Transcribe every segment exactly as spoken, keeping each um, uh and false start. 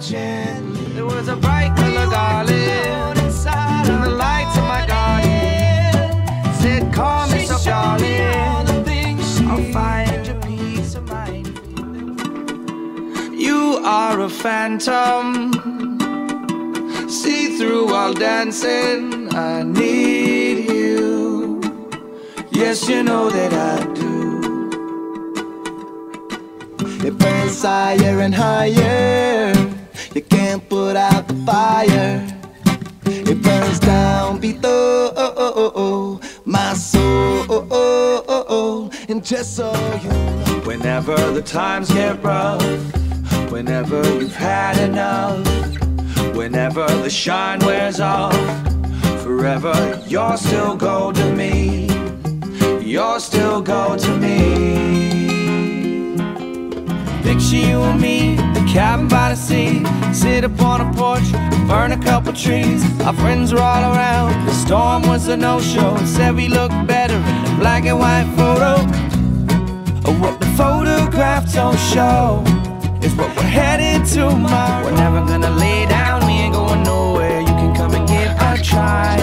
strike gently. There was a bright color garland and the lights in my garden said, call me so darling, I'll find your peace of mind. You are a phantom, see through while dancing. I need you, yes, you know that I do. It burns higher and higher, you can't put out the fire. It burns down below, oh, oh, oh, oh, my soul, oh, oh, oh, oh, and just so you know. Whenever the times get rough, whenever you've had enough, whenever the shine wears off, forever you're still gold to me, you're still gold to me. Picture you and me, the cabin by the sea. Sit upon a porch, burn a couple trees. Our friends were all around, the storm was a no-show. Said we look better in a black and white photo. What the photographs don't show is what we're headed to tomorrow. We're never gonna lay down, we ain't going nowhere. You can come and give a try.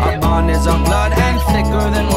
Our bond is on blood and thicker than